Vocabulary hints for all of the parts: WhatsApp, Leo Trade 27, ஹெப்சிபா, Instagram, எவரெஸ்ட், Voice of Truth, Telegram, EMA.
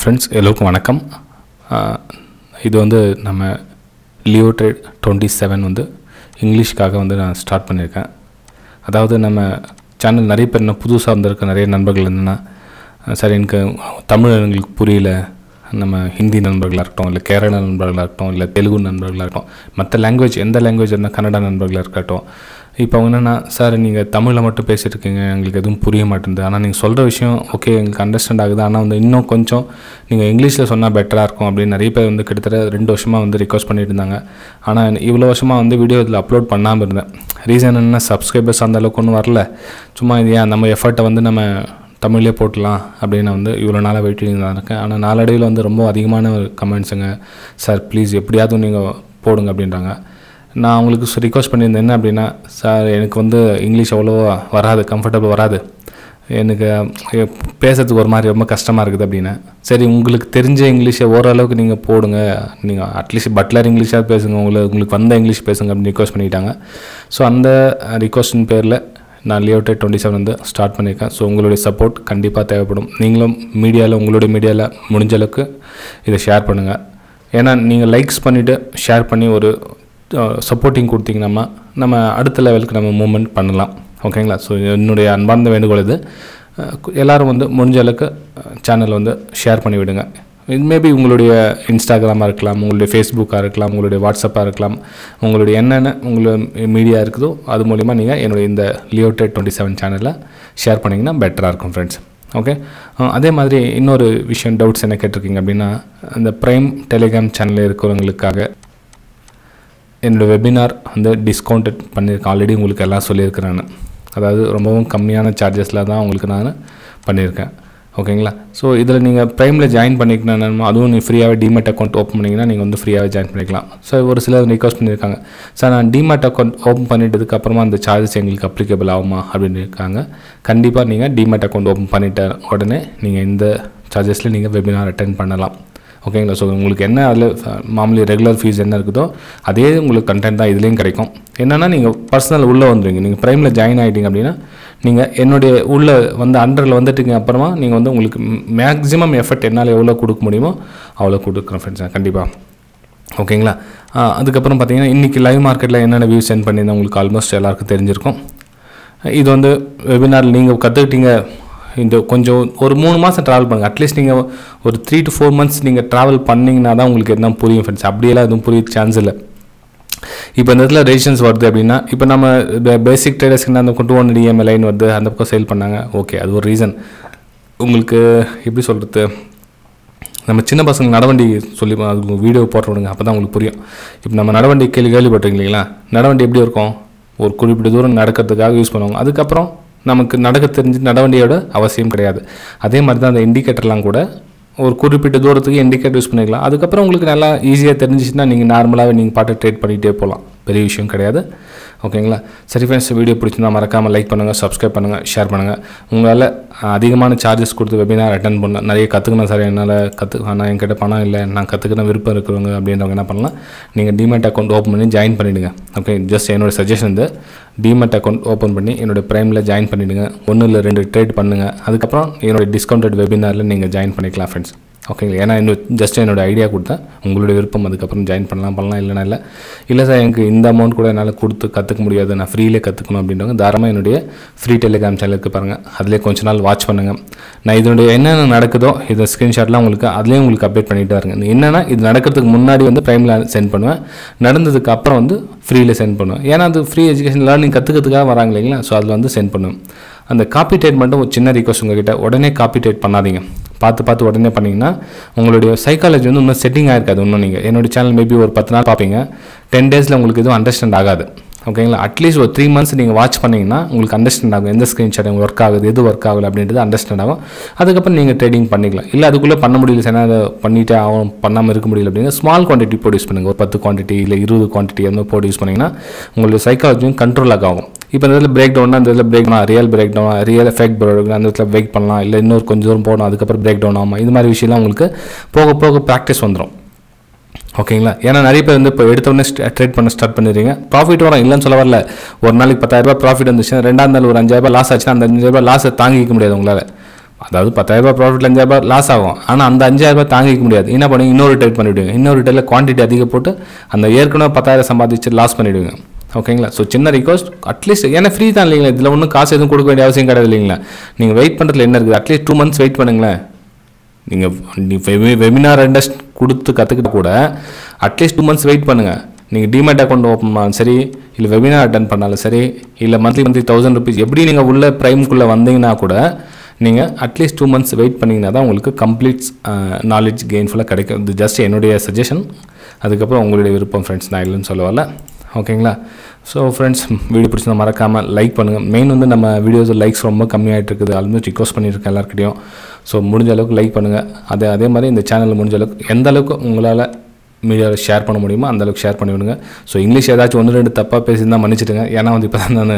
Friends, ellarukum vanakkam. Idu vandu nama Leo Trade 27 vandu English kaga vandu na start pannirken. Adhavadhu nama channel nariya per na pudusa irukka nariya nanbargal irundha sari enakku Tamil engalukku puriyala நம்ம ஹிந்தி நண்பர்களாக இருக்கட்டும் இல்லை கேரள நண்பர்களாக இருக்கட்டும் இல்லை தெலுங்கு நண்பர்களாக இருக்கட்டும் மற்ற லாங்குவேஜ் எந்த லாங்குவேஜ் இருந்தால் கன்னடா நண்பர்களாக இருக்கட்டும் இப்போ அவங்க என்னன்னா சார் நீங்கள் தமிழில் மட்டும் பேசிகிட்டு இருக்கீங்க எங்களுக்கு எதுவும் புரிய மாட்டேங்குது ஆனால் நீங்கள் சொல்கிற விஷயம் ஓகே எங்களுக்கு அண்டர்ஸ்டாண்ட் ஆகுது ஆனால் வந்து இன்னும் கொஞ்சம் நீங்கள் இங்கிலீஷில் சொன்னால் பெட்டராக இருக்கும் அப்படின்னு நிறைய பேர் வந்து கிட்டத்தட்ட 2 வருஷமாக வந்து ரிக்வஸ்ட் பண்ணிட்டு இருந்தாங்க ஆனால் இவ்வளோ வருஷமாக வந்து வீடியோ இதில் அப்லோட் பண்ணாமல் இருந்தேன் ரீசன் என்ன சப்ஸ்கிரைபர்ஸ் அந்த அளவுக்கு ஒன்றும் வரல சும்மா இது ஏன் நம்ம எஃபர்ட்டை வந்து நம்ம தமிழிலே போட்டலாம் அப்படின்னு வந்து இவ்வளோ நாளாக வெயிட்டிங் தான் இருக்கேன் ஆனால் நாளடைவில் வந்து ரொம்ப அதிகமான கமெண்ட்ஸுங்க சார் ப்ளீஸ் எப்படியாவது நீங்கள் போடுங்க அப்படின்றாங்க நான் அவங்களுக்கு ரிக்வஸ்ட் பண்ணியிருந்தேன் என்ன அப்படின்னா சார் எனக்கு வந்து இங்கிலீஷ் அவ்வளோவா வராது கம்ஃபர்டபுள் வராது எனக்கு பேசுறதுக்கு ஒரு மாதிரி ரொம்ப கஷ்டமாக இருக்குது அப்படின்னா சரி உங்களுக்கு தெரிஞ்ச இங்கிலீஷை ஓரளவுக்கு நீங்கள் போடுங்க நீங்கள் அட்லீஸ்ட் பட்லர் இங்கிலீஷாக பேசுங்க உங்களுக்கு வந்த இங்கிலீஷ் பேசுங்க அப்படின்னு ரிக்வஸ்ட் பண்ணிட்டாங்க ஸோ அந்த ரிக்வஸ்டின் பேரில் நான் Leo Trade 27 வந்து ஸ்டார்ட் பண்ணியிருக்கேன் ஸோ உங்களுடைய சப்போர்ட் கண்டிப்பாக தேவைப்படும் நீங்களும் மீடியாவில் உங்களுடைய மீடியாவில் முடிஞ்ச அளவுக்கு இதை ஷேர் பண்ணுங்கள் ஏன்னா நீங்கள் லைக்ஸ் பண்ணிவிட்டு ஷேர் பண்ணி ஒரு சப்போர்ட்டிங் கொடுத்தீங்கன்னா நம்ம அடுத்த லெவலுக்கு நம்ம மூவ்மெண்ட் பண்ணலாம் ஓகேங்களா ஸோ என்னுடைய அன்பார்ந்த வேண்டுகோள் இது எல்லோரும் வந்து முடிஞ்ச அளவுக்கு சேனல் வந்து ஷேர் பண்ணி விடுங்க இது மேபி உங்களுடைய இன்ஸ்டாகிராமாக இருக்கலாம் உங்களுடைய ஃபேஸ்புக்காக இருக்கலாம் உங்களுடைய வாட்ஸ்அப்பாக இருக்கலாம் உங்களுடைய என்னென்ன உங்களுடைய மீடியா இருக்குதோ அது மூலிமா நீங்கள் என்னுடைய இந்த Leo Trade 27 சேனலில் ஷேர் பண்ணிங்கன்னா பெட்டராக இருக்கும் ஃப்ரெண்ட்ஸ் ஓகே அதே மாதிரி இன்னொரு விஷயம் டவுட்ஸ் என்ன கேட்டிருக்கீங்க அப்படின்னா அந்த ப்ரைம் டெலிகிராம் சேனலில் இருக்கிறவங்களுக்காக என்னோடய வெபினார் வந்து டிஸ்கவுண்ட் பண்ணியிருக்கேன் ஆல்ரெடி உங்களுக்கு எல்லாம் சொல்லியிருக்கிறேன் அதாவது ரொம்பவும் கம்மியான சார்ஜஸில் தான் உங்களுக்கு நான் பண்ணியிருக்கேன் ஓகேங்களா ஸோ இதில் நீங்கள் ப்ரைமில் ஜாயின் பண்ணிக்கணும் அதுவும் நீங்கள் ஃப்ரீயாகவே டிமேட் அக்கௌண்ட் ஓப்பன் பண்ணிங்கன்னா நீங்கள் வந்து ஃப்ரீயாகவே ஜாயின் பண்ணிக்கலாம் ஸோ ஒரு சிலர் ரிக்வஸ்ட் பண்ணியிருக்காங்க சார் நான் டிமேட் அக்கௌண்ட் ஓப்பன் பண்ணிட்டதுக்கப்புறமா அந்த சார்ஜஸ் எங்களுக்கு அப்ளிகபிள் ஆகுமா அப்படின்னு இருக்காங்க கண்டிப்பாக நீங்கள் டிமேட் அக்கௌண்ட் ஓப்பன் பண்ணிட்ட உடனே நீங்கள் இந்த சார்ஜஸில் நீங்கள் வெபினார் அட்டெண்ட் பண்ணலாம் ஓகேங்களா ஸோ உங்களுக்கு என்ன அதில் மாமூலி ரெகுலர் ஃபீஸ் என்ன இருக்குதோ அதே உங்களுக்கு கண்டென்ட் தான் இதுலேயும் கிடைக்கும் என்னென்னா நீங்கள் பர்சனல் உள்ளே வந்துடுவீங்க நீங்கள் ப்ரைமில் ஜாயின் ஆகிட்டீங்க அப்படின்னா நீங்கள் என்னுடைய உள்ளே வந்து அண்டரில் வந்துட்டீங்க அப்புறமா நீங்கள் வந்து உங்களுக்கு மேக்ஸிமம் எஃபர்ட் என்னால் எவ்வளோ கொடுக்க முடியுமோ அவ்வளோ கொடுக்குறேன் ஃப்ரெண்ட்ஸ் கண்டிப்பாக ஓகேங்களா அதுக்கப்புறம் பார்த்தீங்கன்னா இன்றைக்கி லைவ் மார்க்கெட்டில் என்னென்ன வியூ சென்ட் பண்ணியிருந்தேன் உங்களுக்கு ஆல்மோஸ்ட் எல்லாருக்கும் தெரிஞ்சிருக்கும் இது வந்து வெபினார் நீங்கள் கற்றுக்கிட்டீங்க இந்த கொஞ்சம் ஒரு 3 மாதம் ட்ராவல் பண்ணுங்கள் அட்லீஸ்ட் நீங்கள் ஒரு 3 to 4 months நீங்கள் ட்ராவல் பண்ணிங்கன்னா தான் உங்களுக்கு என்ன புரியும் ஃப்ரெண்ட்ஸ் அப்படியெல்லாம் எதுவும் புரிய சான்ஸ் இல்லை இப்போ இந்த இடத்துல ரெசிஸ்டன்ஸ் வருது அப்படின்னா இப்போ நம்ம பேசிக் ட்ரேடர்ஸ்க்குன்னா அந்த 200 EMA லைன் வருது அந்த பக்கம் சேல் பண்ணாங்க ஓகே அது ஒரு ரீசன் உங்களுக்கு எப்படி சொல்கிறது நம்ம சின்ன பசங்க நடவண்டி சொல்லி வீடியோ போட்டுவிடுங்க அப்போ தான் உங்களுக்கு புரியும் இப்போ நம்ம நடவண்டி கேள்விப்பட்டிருக்கீங்க இல்லைங்களா நடவண்டி எப்படி இருக்கும் ஒரு குறிப்பிட்ட தூரம் நடக்கிறதுக்காக யூஸ் பண்ணுவாங்க அதுக்கப்புறம் நமக்கு நடக்க தெரிஞ்சு நடவண்டியோட அவசியம் கிடையாது அதே மாதிரி தான் அந்த இண்டிகேட்டர்லாம் கூட ஒரு குறிப்பிட்ட தூரத்துக்கு இண்டிகேட்டர் யூஸ் பண்ணிக்கலாம் அதுக்கப்புறம் உங்களுக்கு நல்லா ஈஸியாக தெரிஞ்சிச்சுன்னா நீங்கள் நார்மலாகவே நீங்கள் பாட்டு ட்ரேட் பண்ணிகிட்டே போகலாம் பெரிய விஷயம் கிடையாது ஓகேங்களா சரி ஃப்ரெண்ட்ஸ் வீடியோ பிடிச்சிருந்தால் மறக்காமல் லைக் பண்ணுங்கள் சப்ஸ்கிரைப் பண்ணுங்கள் ஷேர் பண்ணுங்கள் உங்களால் அதிகமான சார்ஜஸ் கொடுத்து வெபினார் அட்டன் பண்ண நிறைய கற்றுக்கணும் சார் என்னால் நான் என்கிட்ட பணம் இல்லை நான் கற்றுக்கணும் விருப்பம் இருக்கிறவங்க அப்படின்றவங்க என்ன பண்ணலாம் நீங்கள் டிமேட் அக்கௌண்ட் ஓப்பன் பண்ணி ஜாயின் பண்ணிவிடுங்க ஓகே ஜஸ்ட் என்னோடய சஜஷன் வந்து டிமேட் அக்கௌண்ட் ஓப்பன் பண்ணி என்னோடய ப்ரைமில் ஜாயின் பண்ணிவிடுங்க 1 இல்லை 2 ட்ரேட் பண்ணுங்கள் அதுக்கப்புறம் என்னோடய டிஸ்கவுண்டட் வெபினாரில் நீங்கள் ஜாயின் பண்ணிக்கலாம் ஃப்ரெண்ட்ஸ் ஓகேங்களா ஏன்னா இன்னும் ஜஸ்ட் என்னோடய ஐடியா கொடுத்தா உங்களுடைய விருப்பம் அதுக்கப்புறம் ஜாயின் பண்ணலாம் இல்லைனா இல்லை சார் எனக்கு இந்த அமௌண்ட் கூட என்னால் கொடுத்து கற்றுக்க முடியாது நான் ஃப்ரீலே கற்றுக்கணும் அப்படின்றவங்க தாராளமாக என்னுடைய ஃப்ரீ டெலிகிராம் சேனலுக்கு பாருங்கள் அதிலே கொஞ்ச நாள் வாட்ச் பண்ணுங்கள் நான் இதனுடைய என்னென்ன நடக்குதோ இதை ஸ்க்ரீன்ஷாட்லாம் உங்களுக்கு அதுலேயும் உங்களுக்கு அப்டேட் பண்ணிகிட்டு இருங்க என்னென்னா இது நடக்கிறதுக்கு முன்னாடி வந்து ப்ரைமில் சென்ட் பண்ணுவேன் நடந்ததுக்கு அப்புறம் வந்து ஃப்ரீயில் சென்ட் பண்ணுவேன் ஏன்னா அது ஃப்ரீ எஜுகேஷன் லேர்னிங் கற்றுக்கிறதுக்காக வராங்க இல்லைங்களா ஸோ அதில் வந்து சென்ட் பண்ணுவேன் அந்த காப்பி டேட் மட்டும் ஒரு சின்ன ரிக்வஸ்ட் உங்கள்கிட்ட உடனே காப்பி டேட் பண்ணாதீங்க பார்த்து உடனே பண்ணிங்கன்னா உங்களுடைய சைக்காலஜி வந்து இன்னும் செட்டிங் ஆகிருக்காது இன்னும் நீங்கள் என்னுடைய சேனல் மேபி ஒரு 10 நாள் பார்ப்பீங்க 10 days உங்களுக்கு எதுவும் அண்டர்ஸ்டாண்ட் ஆகாது ஓகேங்களா அட்லீஸ்ட் ஒரு 3 months நீங்கள் வாட்ச் பண்ணிங்கன்னா உங்களுக்கு அண்டர்ஸ்டாண்ட் ஆகும் எந்த ஸ்க்ரீன்ஷாட் ஒர்க் ஆகுது எது ஒர்க் ஆகுது அப்படின்றது அண்டர்ஸ்டாண்ட் ஆகும் அதுக்கப்புறம் நீங்கள் ட்ரேடிங் பண்ணிக்கலாம் இல்லை அதுக்குள்ளே பண்ண முடியல ஏன்னா அதை பண்ணிவிட்டு அவன் பண்ணாமல் இருக்க முடியல அப்படின்னா ஸ்மால் குவான்டிட்டி போட்டு யூஸ் பண்ணுங்கள் ஒரு 10 குவான்டிட்டி இல்லை 20 குவான்டிட்டி அந்த மாதிரி போட்டு யூஸ் பண்ணிங்கன்னா உங்களுடைய சைக்காலஜியும் கண்ட்ரோலாக ஆகும் இப்போ இந்த இதில் பிரேக் டவுன்னா அந்த இதில் break down real break down real effect break அந்த இடத்துல பிரேக் பண்ணலாம் இல்லை இன்னொரு கொஞ்சம் தூரம் போகணும் அதுக்கப்புறம் பிரேக் டவுன் ஆகும் இது மாதிரி விஷயம்லாம் உங்களுக்கு போக போக ப்ராக்டிஸ் வந்துடும் ஓகேங்களா ஏன்னா நிறைய பேர் வந்து இப்போ எடுத்தோடனே ட்ரேட் பண்ண ஸ்டார்ட் பண்ணிடுறீங்க ப்ராஃபிட் வரும் இல்லைன்னு சொல்ல வரல ஒரு நாளைக்கு 10,000 ப்ராஃபிட் வந்துச்சுன்னா 2வது நாள் ஒரு 5,000 லாஸ் ஆச்சுன்னா அந்த 5,000 லாஸை தாங்கிக்க முடியாது உங்களால் அதாவது 10000 profit ல 5000 loss ஆகும். ஆனா அந்த 5000 தாங்கிக்க முடியாது. என்ன பண்ணுவீங்க? இன்னொரு ட்ரேட் பண்ணிடுவீங்க. இன்னொரு ட்ரேட்ல குவாண்டிட்டி அதிக போட்டு அந்த ஏர்க்கனோ 10000 சம்பாதிச்சு லாஸ் பண்ணிடுவீங்க. ஓகேங்களா? சோ சின்ன ரிக்வெஸ்ட் அட்லீஸ்ட் ஏன்னா ஃப்ரீ தான் இல்லீங்களா? இதல ஒண்ணும் காசு எதுவும் கொடுக்க வேண்டிய அவசியம் கிடையாது இல்லீங்களா? நீங்க வெயிட் பண்றதுல என்ன இருக்கு? அட்லீஸ்ட் 2 months வெயிட் பண்ணுங்களே. நீங்க webinar attend கொடுத்து கத்துக்கிட்ட கூட அட்லீஸ்ட் 2 months வெயிட் பண்ணுங்க. நீங்க டிமேட் அக்கவுண்ட் ஓபன் பண்ணாலும் சரி இல்ல webinar attend பண்ணாலும் சரி இல்ல monthly 1000 rupees எப்படி நீங்க உள்ள prime குள்ள வந்தீங்கனா கூட நீங்க அட்லீஸ்ட் 2 months வெயிட் பண்ணீங்கனா உங்களுக்கு கம்ப்ளீட் knowledge gainful-ஆ கிடைக்கும். இது just என்னோட சஜஷன். அதுக்கு அப்புறம் உங்களுடைய விருப்பம் फ्रेंड्स. நான் இல்லன்னு சொல்லவல்ல. ஓகேங்களா? சோ फ्रेंड्स வீடியோ பிடிச்சா மறக்காம லைக் பண்ணுங்க. மெயின் வந்து நம்ம வீடியோஸ்ல லைக்ஸ் ரொம்ப கம்மியாயிட்டு இருக்குது. ஆல்மோஸ்ட் ரிக்வெஸ்ட் பண்ணிருக்கேன் எல்லார்கிட்டயும். சோ முடிஞ்ச அளவுக்கு லைக் பண்ணுங்க. அதே மாதிரி இந்த சேனல் முடிஞ்ச அளவுக்கு எந்த அளவுக்கு உங்களால மீடியால ஷேர் பண்ண முடியுமா அந்த அளவுக்கு ஷேர் பண்ணிடுங்க. சோ இங்கிலீஷ் ஏதாச்சும் ஒன்னு ரெண்டு தப்பா பேசினா மன்னிச்சிடுங்க. ஏன்னா வந்து இப்ப நான்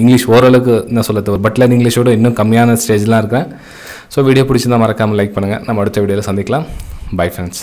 இங்கிலீஷ் ஓரளவுக்கு என்ன சொல்லது பட் லேர்ன் இங்கிலீஷோட இன்னும் கம்மியான ஸ்டேஜ்ல இருக்கேன். சோ வீடியோ பிடிச்சா மறக்காம லைக் பண்ணுங்க. நம்ம அடுத்த வீடியோல சந்திக்கலாம். Bye friends.